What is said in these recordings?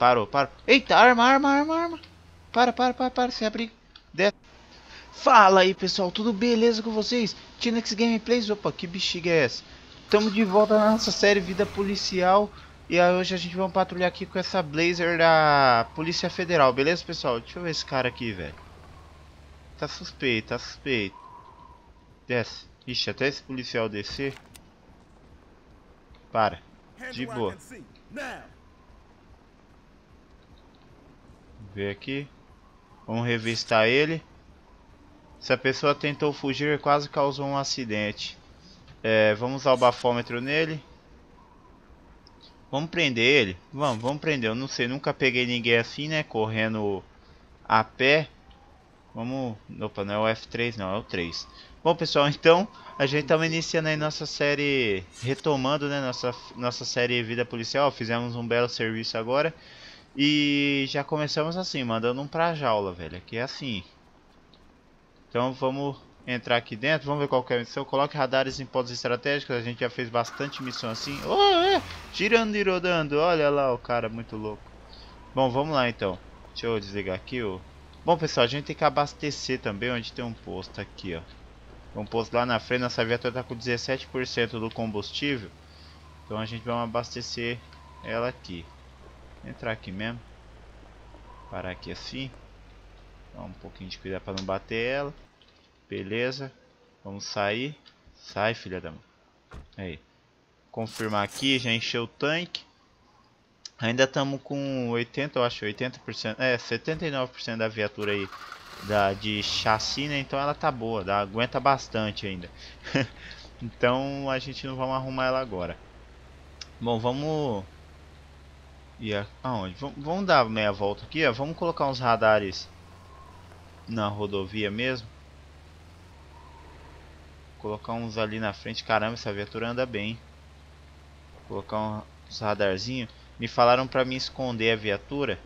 Parou, parou. Eita, arma, arma, arma, arma. Para, se abriga. Desce. Fala aí, pessoal, tudo beleza com vocês? TneXs Gameplay, opa, que bexiga é essa? Estamos de volta na nossa série Vida Policial. E hoje a gente vai patrulhar aqui com essa blazer da Polícia Federal, beleza, pessoal? Deixa eu ver esse cara aqui, velho. Tá suspeito, tá suspeito. Desce. Ixi, até esse policial descer. Para. De boa. Vem aqui. Vamos revistar ele. Se a pessoa tentou fugir, quase causou um acidente. É, vamos usar o bafômetro nele. Vamos prender ele? Vamos prender. Eu não sei, nunca peguei ninguém assim, né? Correndo a pé. Vamos... Opa, não é o F3 não, é o 3. Bom, pessoal, então a gente estava iniciando aí nossa série, retomando, né, nossa série Vida Policial. Fizemos um belo serviço agora. E já começamos assim, mandando um pra jaula, velho. Aqui é assim. Então vamos entrar aqui dentro. Vamos ver qual que é a missão. Coloque radares em pontos estratégicos. A gente já fez bastante missão assim. Oh, é. Girando e rodando. Olha lá o cara, muito louco. Bom, vamos lá então. Deixa eu desligar aqui, ó. Bom, pessoal, a gente tem que abastecer também, onde tem um posto aqui, ó. Um posto lá na frente, nossa viatura tá com 17% do combustível. Então a gente vai abastecer ela aqui. Entrar aqui mesmo. Parar aqui assim. Dá um pouquinho de cuidado para não bater ela. Beleza. Vamos sair. Sai, filha da mãe. Aí. Confirmar aqui, já encheu o tanque. Ainda estamos com 80, eu acho, 80%, é, 79% da viatura aí. De chassi, né? Então ela tá boa, aguenta bastante ainda. Então a gente não vai arrumar ela agora. Bom, vamos aonde? Vamos dar meia volta aqui, ó. Vamos colocar uns radares na rodovia mesmo. Colocar uns ali na frente. Caramba, essa viatura anda bem. Colocar uns radarzinhos. Me falaram pra mim esconder a viatura.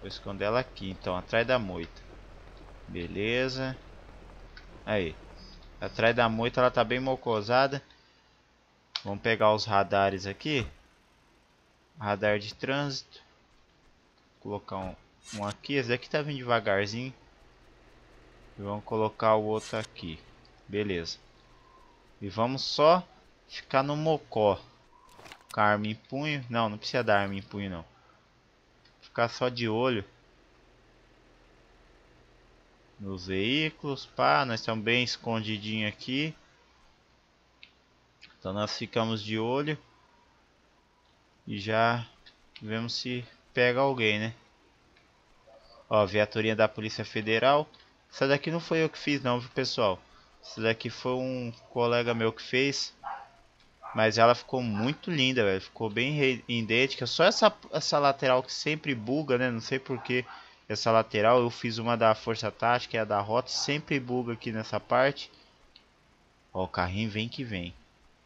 Vou esconder ela aqui, então, atrás da moita. Beleza. Aí. Atrás da moita ela tá bem mocosada. Vamos pegar os radares aqui. Radar de trânsito. Vou colocar um aqui. Esse daqui tá vindo devagarzinho. E vamos colocar o outro aqui. Beleza. E vamos só ficar no mocó. Com a arma em punho. Não, não precisa dar arma em punho, não. Ficar só de olho nos veículos, pá, nós estamos bem escondidinho aqui, então nós ficamos de olho e já vemos se pega alguém, né? Ó, viaturinha da Polícia Federal. Essa daqui não foi eu que fiz não, viu, pessoal? Essa daqui foi um colega meu que fez. Mas ela ficou muito linda, velho. Ficou bem idêntica. Só essa lateral que sempre buga, né? Não sei porque essa lateral. Eu fiz uma da Força Tática e a da Rota. Sempre buga aqui nessa parte. Ó, o carrinho vem que vem.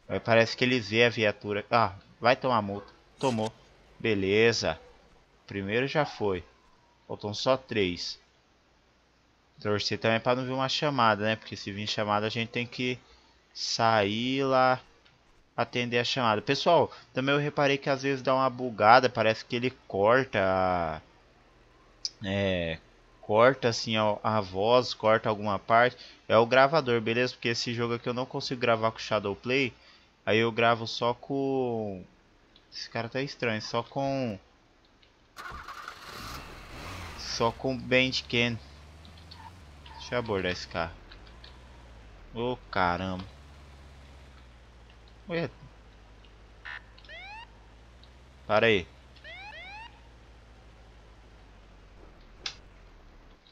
Aí parece que ele vê a viatura. Ah, vai tomar multa. Tomou. Beleza. Primeiro já foi. Faltam só 3. Torcer também pra não vir uma chamada, né? Porque se vir chamada a gente tem que sair lá. Atender a chamada. Pessoal, também eu reparei que às vezes dá uma bugada. Parece que ele corta. Corta assim a voz. Corta alguma parte. É o gravador, beleza? Porque esse jogo aqui eu não consigo gravar com o Shadowplay. Aí eu gravo só com... Esse cara tá estranho. Só com Bandcamp. Deixa eu abordar esse cara. Ô, caramba. Ué. Para aí.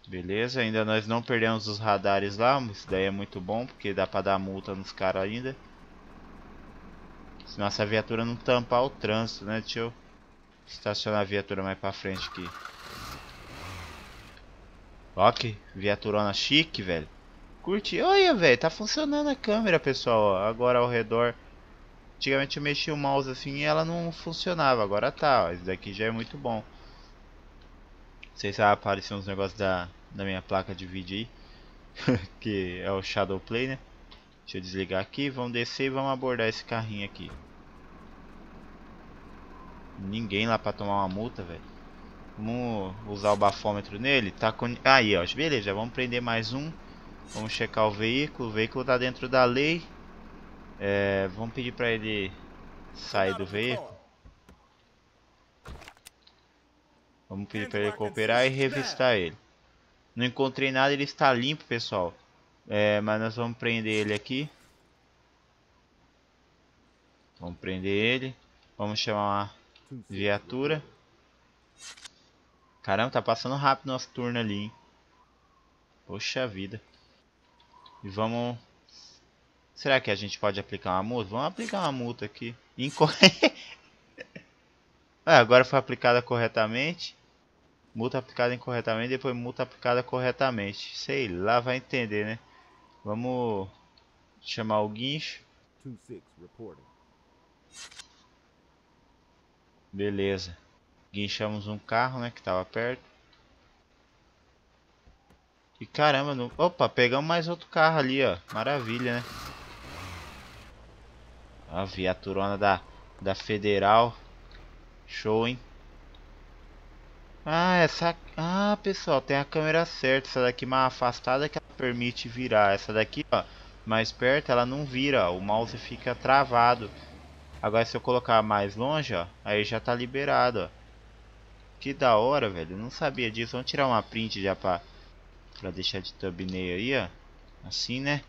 Beleza, ainda nós não perdemos os radares lá. Isso daí é muito bom, porque dá pra dar multa nos caras ainda. Se nossa viatura não tampar o trânsito, né? Deixa eu estacionar a viatura mais pra frente aqui. Ó, que viaturona chique, velho. Curti. Olha, velho, tá funcionando a câmera, pessoal. Ó, agora ao redor. Antigamente eu mexi o mouse assim e ela não funcionava. Agora tá, ó. Isso daqui já é muito bom. Não sei se apareceram uns negócios da minha placa de vídeo aí. Que é o Shadowplay, né? Deixa eu desligar aqui. Vamos descer e vamos abordar esse carrinho aqui. ninguém lá pra tomar uma multa, velho. Vamos usar o bafômetro nele. Tá com... Aí, ó. Beleza, vamos prender mais um. Vamos checar o veículo. O veículo tá dentro da lei. É, vamos pedir pra ele sair do veículo. Vamos pedir pra ele cooperar e revistar ele. Não encontrei nada, ele está limpo, pessoal. É, mas nós vamos prender ele aqui. Vamos prender ele. Vamos chamar uma viatura. Caramba, tá passando rápido nosso turno ali, hein? Poxa vida. E vamos... Será que a gente pode aplicar uma multa? Vamos aplicar uma multa aqui. Agora foi aplicada corretamente. Multa aplicada incorretamente, depois multa aplicada corretamente. Sei lá, vai entender, né? Vamos chamar o guincho. Beleza. Guinchamos um carro, né, que tava perto. E caramba, não... Opa, pegamos mais outro carro ali, ó. Maravilha, né? A viaturona da Federal. Show, hein? Ah, essa... Ah, pessoal, tem a câmera certa. Essa daqui mais afastada que ela permite virar. Essa daqui, ó, mais perto, ela não vira. O mouse fica travado. Agora, se eu colocar mais longe, ó, aí já tá liberado, ó. Que da hora, velho. Eu não sabia disso. Vamos tirar uma print já pra deixar de thumbnail aí, ó. Assim, né?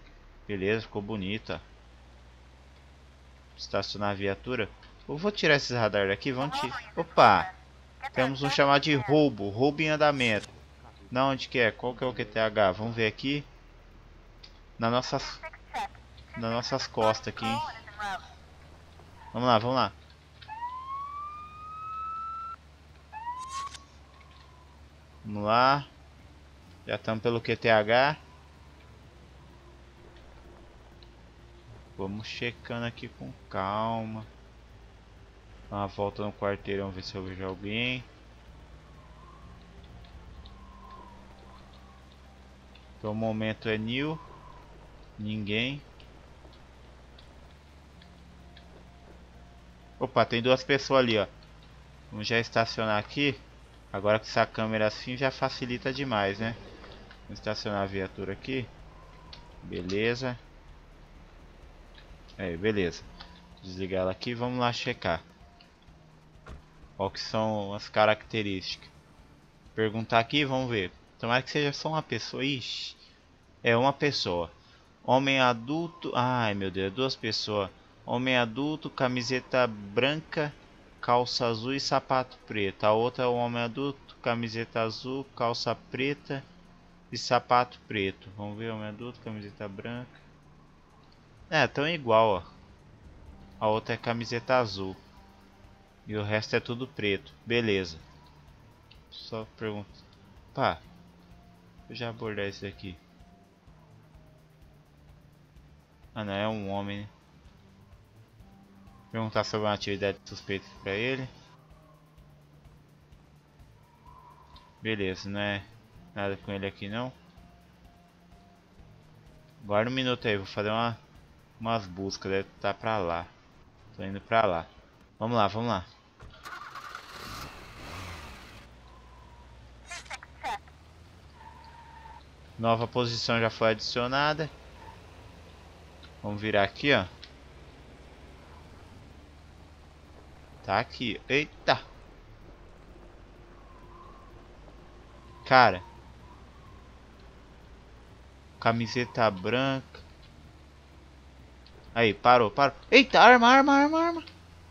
Beleza, ficou bonita. Estacionar a viatura. Eu vou tirar esses radar daqui. Vamos tirar. Opa! Temos um chamado de roubo. Roubo em andamento. Não, onde que é? Qual que é o QTH? Vamos ver aqui. Nas nossas costas aqui, hein? Vamos lá, vamos lá. Vamos lá. Já estamos pelo QTH. Vamos checando aqui com calma. Dá uma volta no quarteirão, ver se eu vejo alguém. Então o momento é new. Ninguém. Opa, tem duas pessoas ali, ó. Vamos já estacionar aqui. Agora com essa câmera assim já facilita demais, né? Vamos estacionar a viatura aqui. Beleza. Aí, beleza. Desligar ela aqui, vamos lá checar. Qual que são as características? Perguntar aqui, vamos ver. Tomara que seja só uma pessoa. Ixi, é uma pessoa. Homem adulto. Ai meu Deus, duas pessoas. Homem adulto, camiseta branca, calça azul e sapato preto. A outra é um homem adulto, camiseta azul, calça preta e sapato preto. Vamos ver, homem adulto, camiseta branca. É, tão igual, ó. A outra é camiseta azul. E o resto é tudo preto. Beleza. Só pergunta. Pá. Vou já abordar esse daqui. Ah não, é um homem, né? Perguntar sobre uma atividade suspeita pra ele. Beleza, não é nada com ele aqui não. Guarda um minuto aí, vou fazer umas buscas. Deve estar pra lá. Tô indo pra lá. Vamos lá, vamos lá. Nova posição já foi adicionada. Vamos virar aqui, ó. Tá aqui. Eita! Cara. Camiseta branca. Aí, parou, parou. Eita, arma, arma, arma, arma.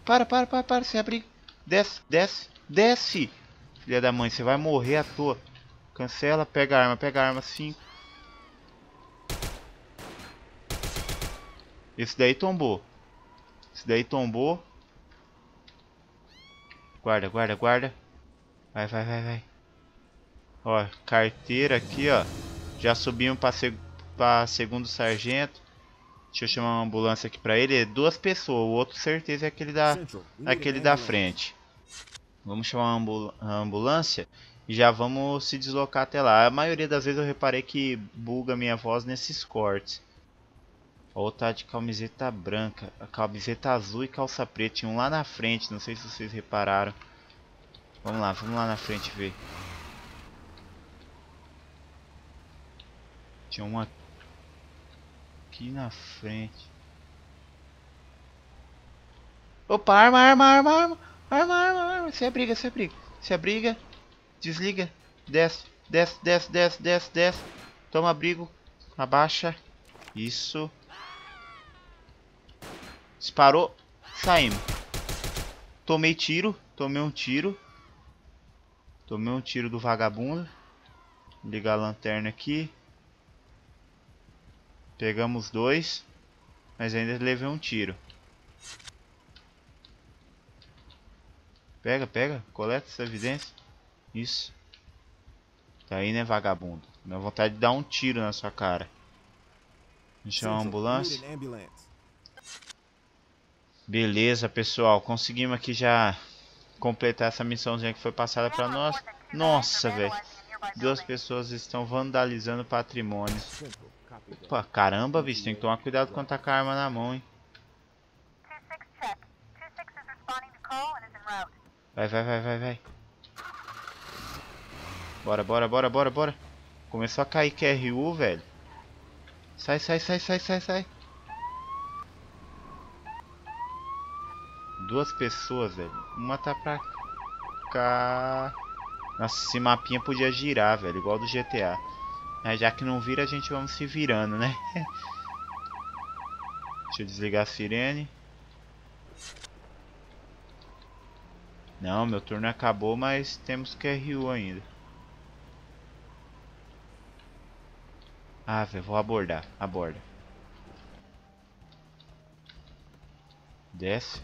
Para, sem abrir. Desce, desce, desce. Filha da mãe, você vai morrer à toa. Cancela, pega a arma, 5. Esse daí tombou. Guarda, guarda. Vai. Ó, carteira aqui, ó. Já subimos pra segundo sargento. Deixa eu chamar uma ambulância aqui pra ele. É duas pessoas. O outro certeza é aquele da frente. Vamos chamar a ambulância. E já vamos se deslocar até lá. A maioria das vezes eu reparei que buga minha voz nesses cortes. Ó, tá de camiseta branca, camiseta azul e calça preta. Tinha um lá na frente, não sei se vocês repararam. Vamos lá na frente ver. Tinha uma aqui na frente. Opa, arma. Se abriga. Desliga. Desce. Toma abrigo. Abaixa. Isso. Disparou. Saímos. Tomei tiro. Tomei um tiro do vagabundo. Ligar a lanterna aqui. Pegamos dois. Mas ainda levei um tiro. Pega. Coleta essa evidência. Isso. Tá aí, né, vagabundo? Dá vontade de dar um tiro na sua cara. Deixa eu chamar uma ambulância. Beleza, pessoal. Conseguimos aqui já completar essa missãozinha que foi passada pra nós. Nossa, velho. 2 pessoas estão vandalizando patrimônios. Opa, caramba, bicho. Tem que tomar cuidado quando tá com a arma na mão, hein. Vai. Bora. Começou a cair QRU, velho. Sai. 2 pessoas, velho. Uma tá pra cá. Nossa, esse mapinha podia girar, velho. Igual do GTA. Mas já que não vira, a gente vamos se virando, né? Deixa eu desligar a sirene. Não, meu turno acabou, mas temos QRU ainda. Ah, velho, vou abordar. Aborda. Desce.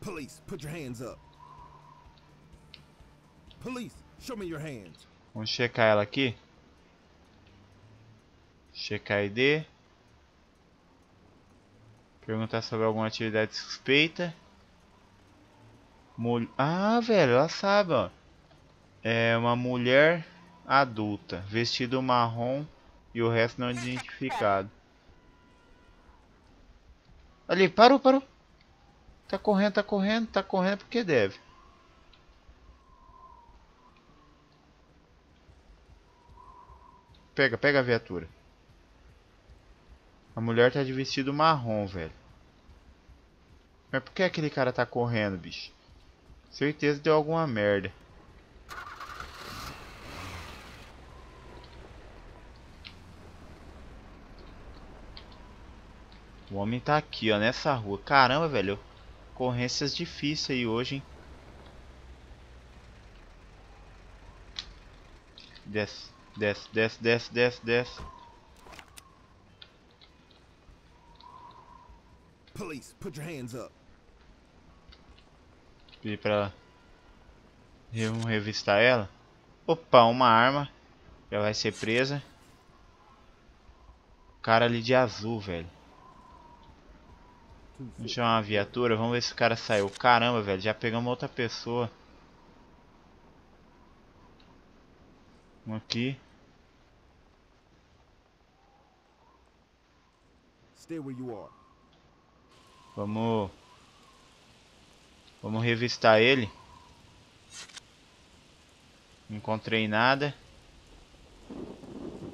Police, put your hands up. Police, show me your hands. Vamos checar ela aqui. Checar ID. Perguntar sobre alguma atividade suspeita. Ah, velho, ela sabe, ó. É uma mulher adulta, vestido marrom e o resto não identificado. Ali, parou. Tá correndo porque deve. Pega a viatura. A mulher tá de vestido marrom, velho. Mas por que aquele cara tá correndo, bicho? Certeza deu alguma merda. O homem tá aqui, ó, nessa rua. Caramba, velho. Ocorrências difíceis aí hoje, hein? Desce. Police, put your hands up. Pedi pra ela. Vamos revistar ela. Opa, uma arma. Já vai ser presa. O cara ali de azul, velho. Vamos chamar uma viatura. Vamos ver se o cara saiu. Caramba, velho. Já pegamos outra pessoa. Um aqui. Stay where you are. Vamos revistar ele. Não encontrei nada.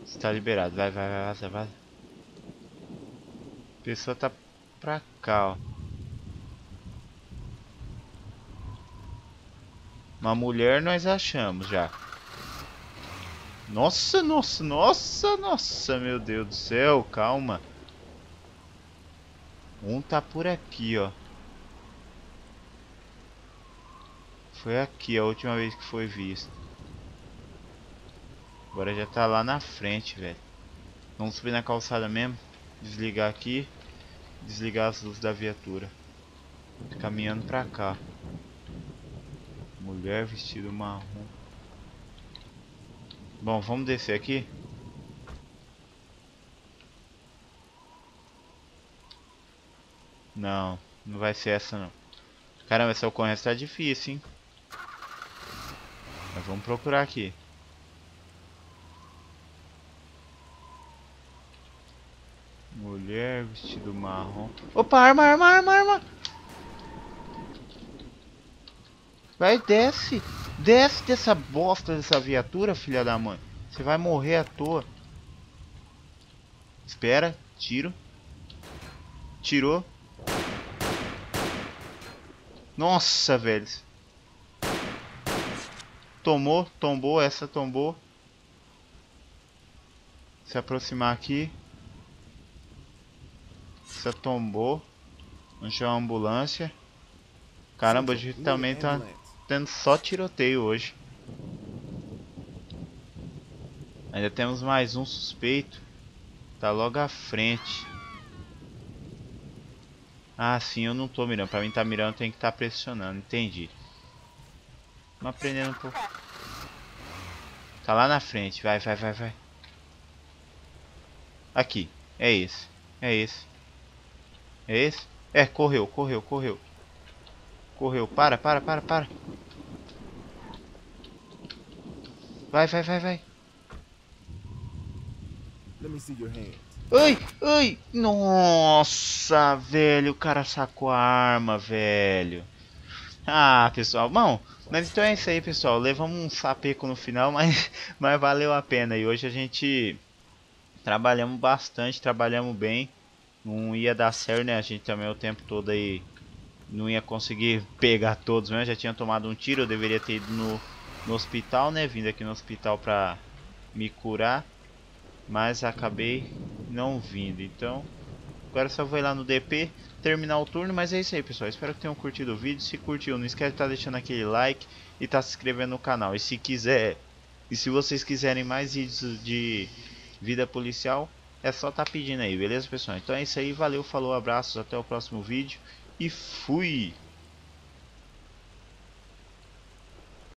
Está liberado. Vai. A pessoa tá pra cá, ó. Uma mulher nós achamos já. Nossa, meu Deus do céu, calma. Um tá por aqui, ó. Foi aqui a última vez que foi visto. Agora já tá lá na frente, velho. Vamos subir na calçada mesmo. Desligar aqui. Desligar as luzes da viatura. Caminhando pra cá. Mulher vestido marrom. Bom, vamos descer aqui. Não vai ser essa não. Caramba, essa ocorrência tá difícil, hein? Mas vamos procurar aqui. mulher, vestido marrom. Opa, arma. Vai, desce. Desce dessa bosta dessa viatura, filha da mãe. Você vai morrer à toa. Espera, tiro. Tirou. Nossa, velho. Tomou, tombou, essa tombou. Se aproximar aqui. Essa tombou. Vamos chamar a ambulância. Caramba, hoje também tá tendo só tiroteio hoje. Ainda temos mais um suspeito. Tá logo à frente. Ah, sim, eu não tô mirando. Pra mim tá mirando, tem que tá pressionando. Entendi. Vamos aprendendo um pouco. Tá lá na frente. Vai. Aqui. É esse. É, correu. Correu. Para. Vai. Ai. Nossa, velho. O cara sacou a arma, velho. Ah, pessoal. Bom, mas então é isso aí, pessoal. Levamos um sapeco no final, mas valeu a pena. E hoje a gente trabalhamos bastante, trabalhamos bem. Não ia dar certo, né? A gente também o tempo todo aí não ia conseguir pegar todos, né? Já tinha tomado um tiro, eu deveria ter ido no hospital, né? Vindo aqui no hospital pra me curar. Mas acabei não vindo, então agora só vou ir lá no DP, terminar o turno. Mas é isso aí, pessoal, espero que tenham curtido o vídeo. Se curtiu, não esquece de estar deixando aquele like e tá se inscrevendo no canal. E se vocês quiserem mais vídeos de Vida Policial, é só tá pedindo aí, beleza, pessoal? Então é isso aí, valeu, falou, abraços, até o próximo vídeo e fui!